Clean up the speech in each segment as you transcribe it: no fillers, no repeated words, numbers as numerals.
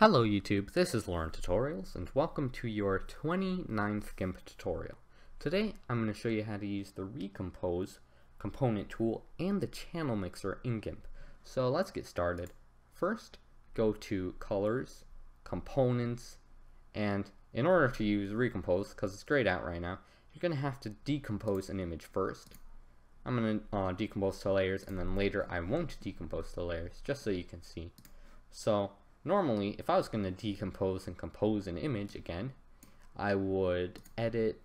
Hello YouTube, this is LearnTutorials and welcome to your 29th GIMP tutorial. Today I'm going to show you how to use the Recompose component tool and the Channel Mixer in GIMP. So let's get started. First, go to Colors, Components, and in order to use Recompose, because it's grayed out right now, you're going to have to decompose an image first. I'm going to decompose to layers, and then later I won't decompose to layers, just so you can see. So normally, if I was going to decompose and compose an image again, I would edit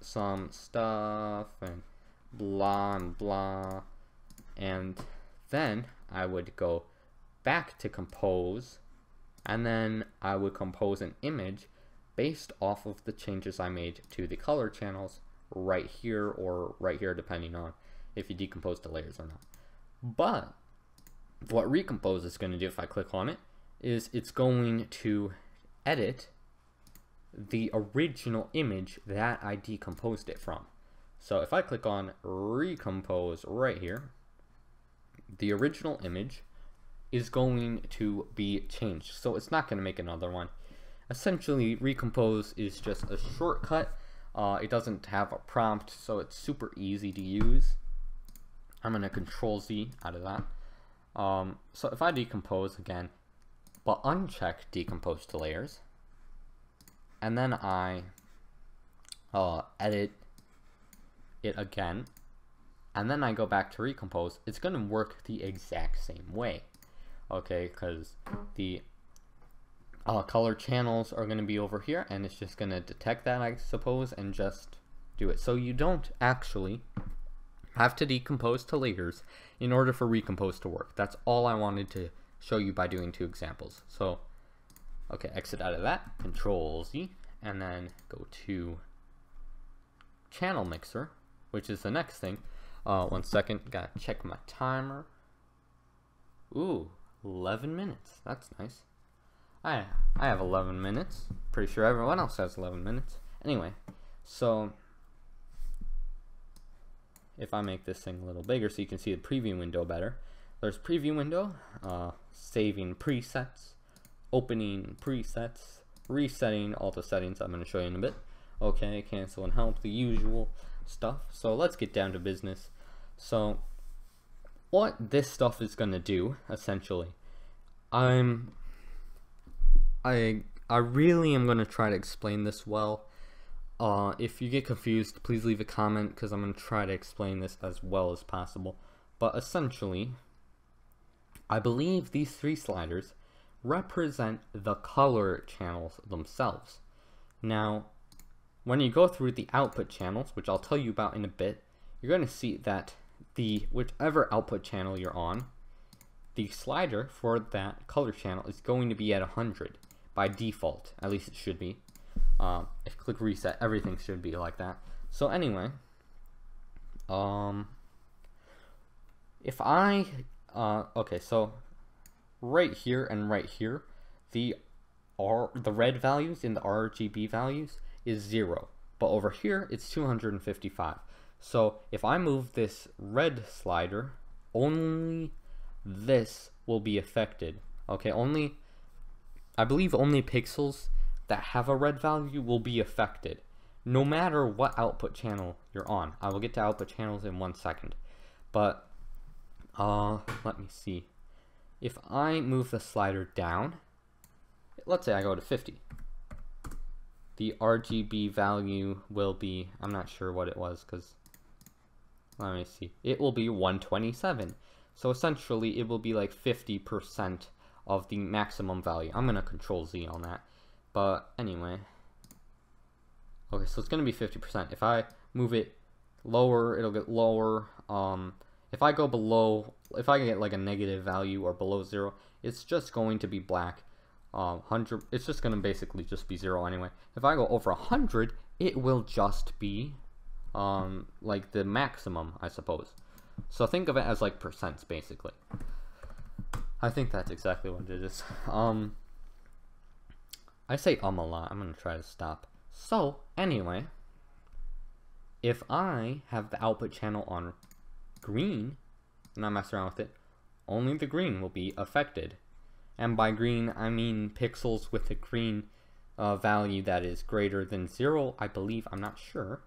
some stuff and blah and blah, and then I would go back to compose, and then I would compose an image based off of the changes I made to the color channels right here or right here, depending on if you decompose to layers or not. But what Recompose is going to do, if I click on it, is it's going to edit the original image that I decomposed it from. So if I click on Recompose right here, the original image is going to be changed. So it's not going to make another one. Essentially, Recompose is just a shortcut. It doesn't have a prompt, so it's super easy to use. I'm going to Control Z out of that. So if I decompose again, but uncheck decompose to layers, and then I edit it again, and then I go back to Recompose, it's going to work the exact same way, okay? Because the color channels are going to be over here, and it's just going to detect that, I suppose, and just do it. So you don't actually have to decompose to layers in order for Recompose to work. That's all I wanted to show you by doing two examples. So, okay, exit out of that, Control Z, and then go to Channel Mixer, which is the next thing. 1 second, gotta check my timer. Ooh, 11 minutes, that's nice. I have 11 minutes, pretty sure everyone else has 11 minutes. Anyway, so if I make this thing a little bigger so you can see the preview window better, there's preview window, saving presets, opening presets, resetting all the settings I'm going to show you in a bit. Okay, cancel and help, the usual stuff. So let's get down to business. So what this stuff is going to do, essentially, I really am going to try to explain this well. If you get confused, please leave a comment, because I'm going to try to explain this as well as possible. But essentially, I believe these three sliders represent the color channels themselves. Now, when you go through the output channels, which I'll tell you about in a bit, you're going to see that whichever output channel you're on, the slider for that color channel is going to be at 100 by default. At least it should be. If you click reset, everything should be like that. So anyway, okay, so right here and right here, the red values in the RGB values is 0, but over here it's 255. So if I move this red slider, only this will be affected. Okay, I believe only pixels that have a red value will be affected, no matter what output channel you're on. I will get to output channels in 1 second, but let me see. If I move the slider down, let's say I go to 50, the RGB value will be, I'm not sure what it was, because let me see, it will be 127. So essentially it will be like 50% of the maximum value. I'm going to Control Z on that, but anyway, okay, so it's going to be 50%. If I move it lower, it'll get lower. If I go below, if I get like a negative value or below 0, it's just going to be black. 100, it's just going to basically just be 0 anyway. If I go over 100, it will just be like the maximum, I suppose. So think of it as like percents, basically. I think that's exactly what it is. I say a lot. I'm going to try to stop. So anyway, if I have the output channel on green, and I mess around with it, only the green will be affected. and by green I mean pixels with a green value that is greater than 0, I believe. I'm not sure.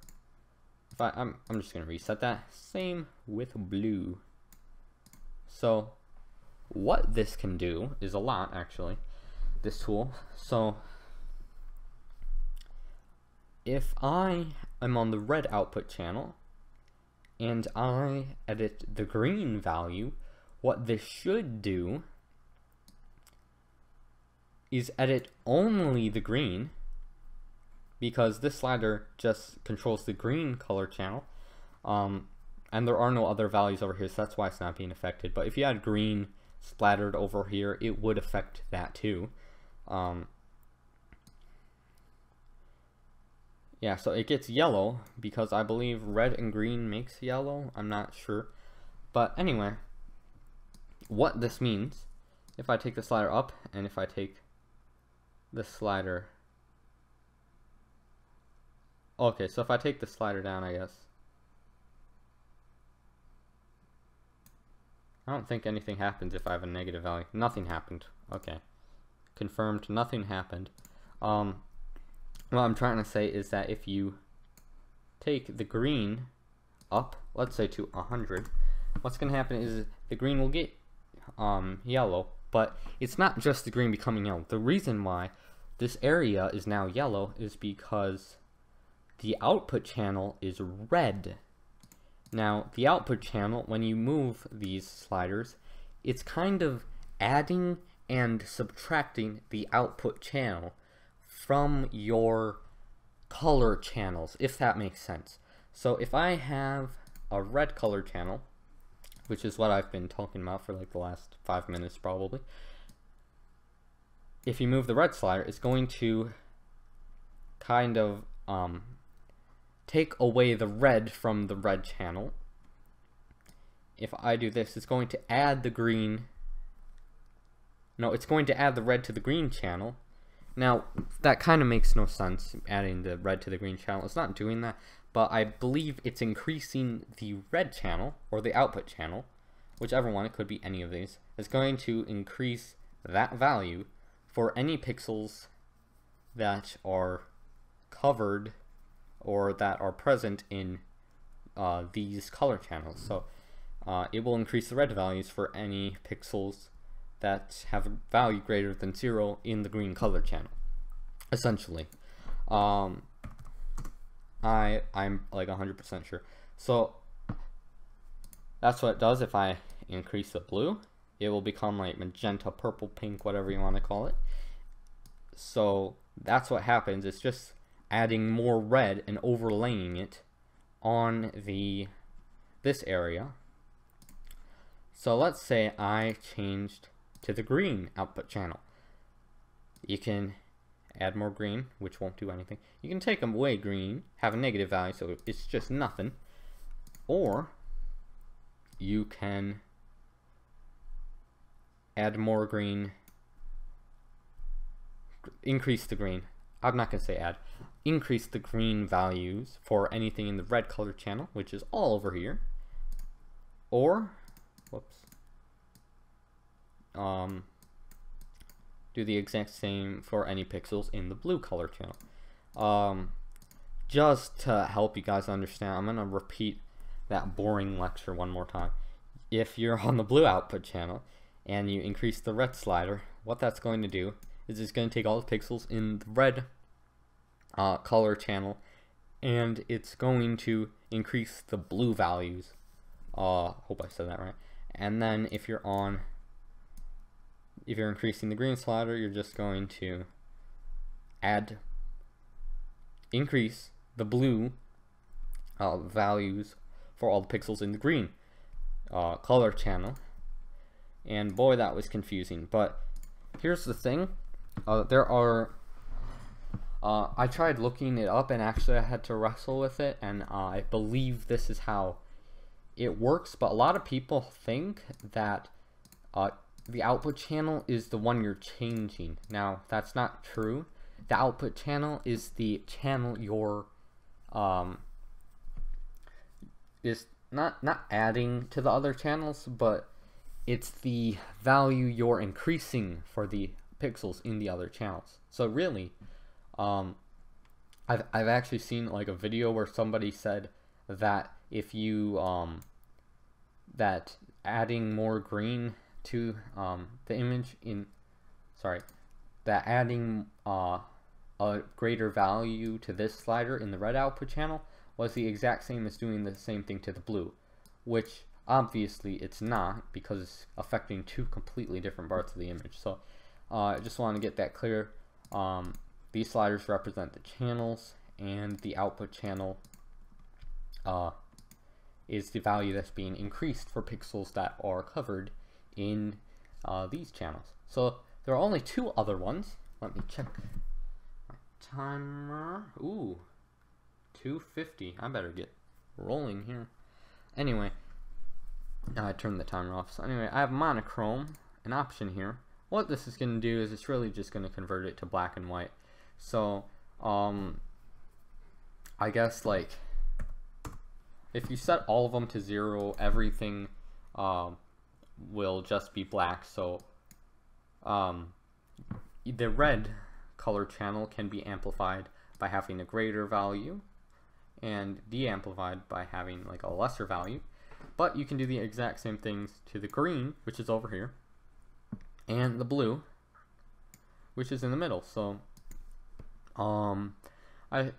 I'm just going to reset that. Same with blue. So what this can do is a lot, actually, this tool. So if I am on the red output channel and I edit the green value, what this should do is edit only the green, because this slider just controls the green color channel, and there are no other values over here, so that's why it's not being affected. But if you had green splattered over here, it would affect that too. Yeah, so it gets yellow because I believe red and green makes yellow. I'm not sure. But anyway, what this means, if I take the slider up and if I take the slider, okay, so if I take the slider down, I guess, I don't think anything happens if I have a negative value. Nothing happened. Okay. Confirmed, nothing happened. What I'm trying to say is that if you take the green up, let's say to 100, what's going to happen is the green will get yellow, but it's not just the green becoming yellow. The reason why this area is now yellow is because the output channel is red. Now, the output channel, when you move these sliders, it's kind of adding and subtracting the output channel from your color channels, if that makes sense. So if I have a red color channel, which is what I've been talking about for like the last 5 minutes probably, if you move the red slider, it's going to kind of take away the red from the red channel. If I do this, it's going to add the green. No, it's going to add the red to the green channel. Now, that kind of makes no sense, adding the red to the green channel. It's not doing that, but I believe it's increasing the red channel, or the output channel, whichever one, it could be any of these. It's going to increase that value for any pixels that are covered or that are present in these color channels. So it will increase the red values for any pixels that have a value greater than 0 in the green color channel, essentially. I'm like 100% sure. So that's what it does. If I increase the blue, it will become like magenta, purple, pink, whatever you want to call it. So that's what happens. It's just adding more red and overlaying it on this area. So let's say I changed to the green output channel. You can add more green, which won't do anything. You can take away green, have a negative value, so it's just nothing. Or you can add more green, increase the green. I'm not going to say add. Increase the green values for anything in the red color channel, which is all over here. Or, whoops, do the exact same for any pixels in the blue color channel. Just to help you guys understand, I'm going to repeat that boring lecture one more time. If you're on the blue output channel and you increase the red slider, what that's going to do is it's going to take all the pixels in the red color channel, and it's going to increase the blue values. Hope I said that right. And then if you're increasing the green slider, you're just going to increase the blue values for all the pixels in the green color channel. And boy, that was confusing. But here's the thing. I tried looking it up, and actually I had to wrestle with it, and I believe this is how it works, but a lot of people think that the output channel is the one you're changing. Now, that's not true. The output channel is the channel you're is not adding to the other channels, but it's the value you're increasing for the pixels in the other channels. So really, I've actually seen like a video where somebody said that if you that adding more green to the image in, sorry, that adding a greater value to this slider in the red output channel was the exact same as doing the same thing to the blue, which obviously it's not, because it's affecting two completely different parts of the image. So I just want to get that clear. These sliders represent the channels, and the output channel is the value that's being increased for pixels that are covered in these channels. So there are only two other ones. Let me check my timer. Ooh, 2:50. I better get rolling here. Anyway, now I turned the timer off. So anyway, I have monochrome, an option here. What this is going to do is it's really just going to convert it to black and white. So I guess like if you set all of them to 0, everything will just be black. So the red color channel can be amplified by having a greater value and de-amplified by having like a lesser value. But you can do the exact same things to the green, which is over here, and the blue, which is in the middle. So yeah,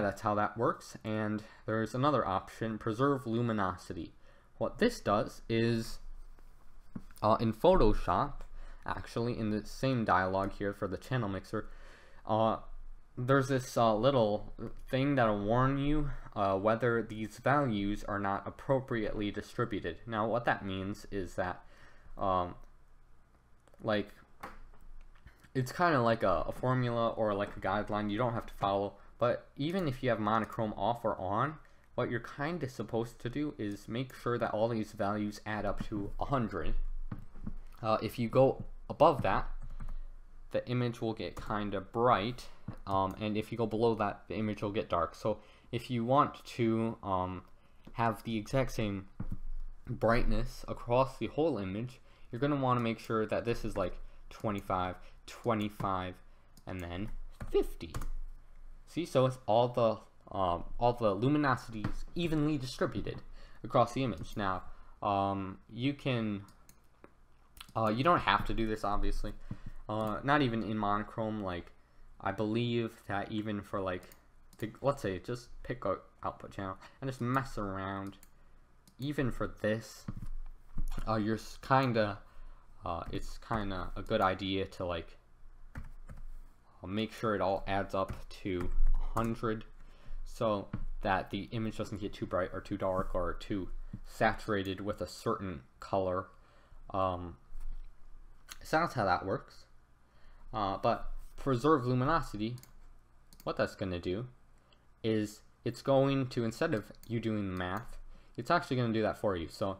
that's how that works. And there's another option, preserve luminosity. What this does is in Photoshop, actually in the same dialog here for the channel mixer, there's this little thing that'll warn you whether these values are not appropriately distributed. Now what that means is that like it's kind of like a formula or like a guideline you don't have to follow, but even if you have monochrome off or on, what you're kind of supposed to do is make sure that all these values add up to 100. If you go above that, the image will get kind of bright, and if you go below that, the image will get dark. So if you want to have the exact same brightness across the whole image, you're going to want to make sure that this is like 25, 25, and then 50. See, so it's all the luminosity is evenly distributed across the image. Now, you can, you don't have to do this, obviously. Not even in monochrome. Like, I believe that even for like, let's say, just pick a output channel and just mess around. Even for this, you're kinda, it's kinda a good idea to like make sure it all adds up to 100, so that the image doesn't get too bright or too dark or too saturated with a certain color. So that's how that works. But preserve luminosity, what that's going to do is it's going to, instead of you doing the math, it's actually going to do that for you. So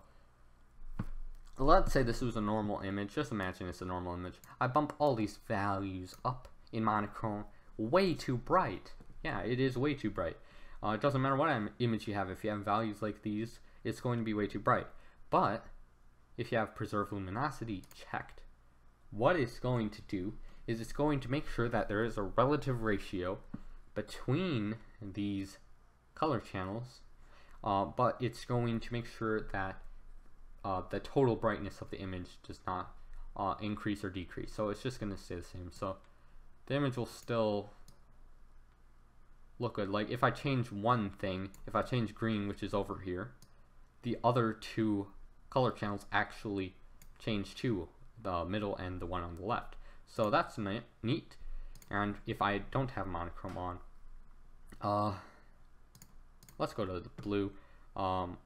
let's say this was a normal image. Just imagine it's a normal image. I bump all these values up in monochrome. Way too bright. Yeah, it is way too bright. It doesn't matter what image you have. If you have values like these, it's going to be way too bright. But if you have preserve luminosity checked, what it's going to do is it's going to make sure that there is a relative ratio between these color channels, but it's going to make sure that the total brightness of the image does not increase or decrease. So it's just going to stay the same. So the image will still look good. Like if I change one thing, if I change green, which is over here, the other two color channels actually change too, the middle and the one on the left. So that's neat. And if I don't have monochrome on, let's go to the blue. So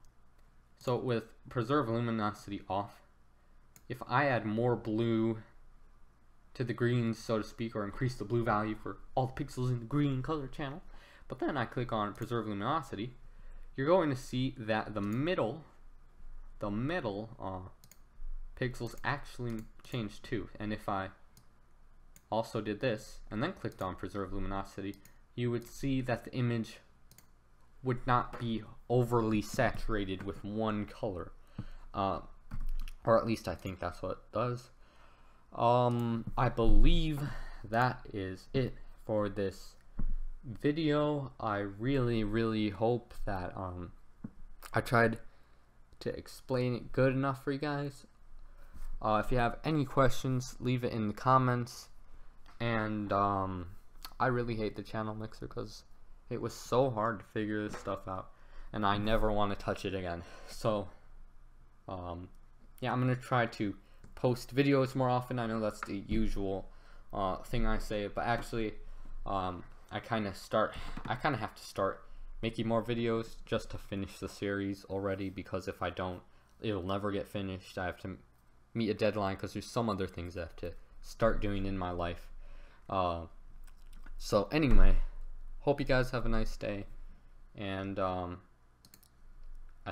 with preserve luminosity off, if I add more blue to the green, so to speak, or increase the blue value for all the pixels in the green color channel, but then I click on preserve luminosity, you're going to see that the middle pixels actually change too. And if I also did this and then clicked on preserve luminosity, you would see that the image would not be overly saturated with one color. or at least I think that's what it does. I believe that is it for this video. I really hope that I tried to explain it good enough for you guys. If you have any questions, leave it in the comments. And I really hate the Channel Mixer because it was so hard to figure this stuff out, and I never want to touch it again. So yeah, I'm gonna try to post videos more often. I know that's the usual thing I say, but actually I kind of have to start making more videos just to finish the series already, because if I don't, it'll never get finished. I have to meet a deadline because there's some other things I have to start doing in my life. So anyway, hope you guys have a nice day, and I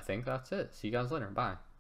think that's it. See you guys later. Bye.